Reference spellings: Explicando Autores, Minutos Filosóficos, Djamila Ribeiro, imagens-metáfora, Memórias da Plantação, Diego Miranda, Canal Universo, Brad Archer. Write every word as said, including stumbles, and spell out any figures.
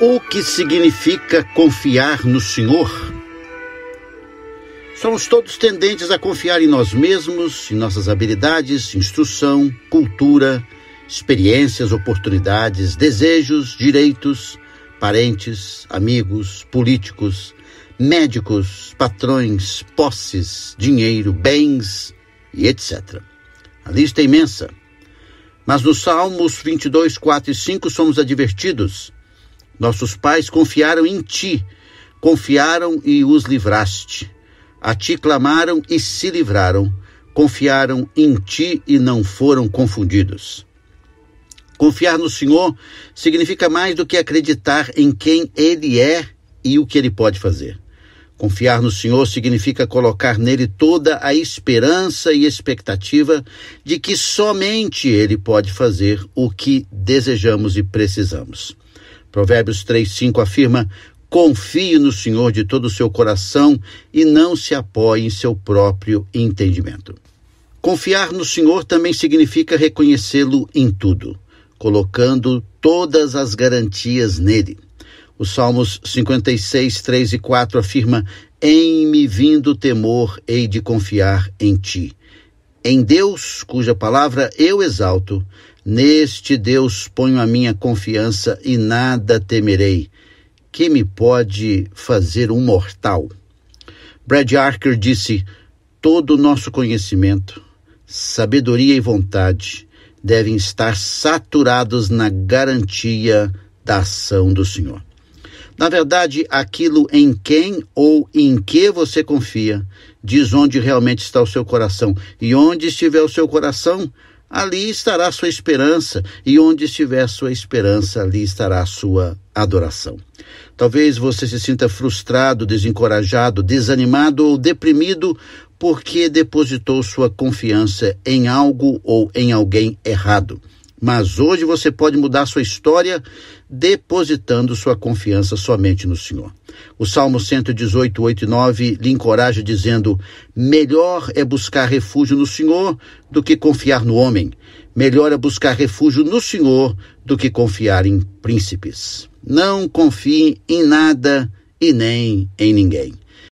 O que significa confiar no Senhor? Somos todos tendentes a confiar em nós mesmos, em nossas habilidades, instrução, cultura, experiências, oportunidades, desejos, direitos, parentes, amigos, políticos, médicos, patrões, posses, dinheiro, bens e etcétera. A lista é imensa. Mas nos Salmos vinte e dois, quatro e cinco somos advertidos. Nossos pais confiaram em ti, confiaram e os livraste. A ti clamaram e se livraram, confiaram em ti e não foram confundidos. Confiar no Senhor significa mais do que acreditar em quem Ele é e o que Ele pode fazer. Confiar no Senhor significa colocar nele toda a esperança e expectativa de que somente Ele pode fazer o que desejamos e precisamos. Provérbios três, cinco afirma: confie no Senhor de todo o seu coração e não se apoie em seu próprio entendimento. Confiar no Senhor também significa reconhecê-lo em tudo, colocando todas as garantias nele. Os Salmos cinquenta e seis, três e quatro afirma: em me vindo temor, hei de confiar em ti. Em Deus, cuja palavra eu exalto, neste Deus ponho a minha confiança e nada temerei. Que me pode fazer um mortal? Brad Archer disse: todo o nosso conhecimento, sabedoria e vontade devem estar saturados na garantia da ação do Senhor. Na verdade, aquilo em quem ou em que você confia diz onde realmente está o seu coração. E onde estiver o seu coração, ali estará a sua esperança, e onde estiver a sua esperança, ali estará a sua adoração. Talvez você se sinta frustrado, desencorajado, desanimado ou deprimido porque depositou sua confiança em algo ou em alguém errado. Mas hoje você pode mudar sua história depositando sua confiança somente no Senhor. O Salmo cento e dezoito, oito e nove lhe encoraja dizendo: melhor é buscar refúgio no Senhor do que confiar no homem. Melhor é buscar refúgio no Senhor do que confiar em príncipes. Não confie em nada e nem em ninguém.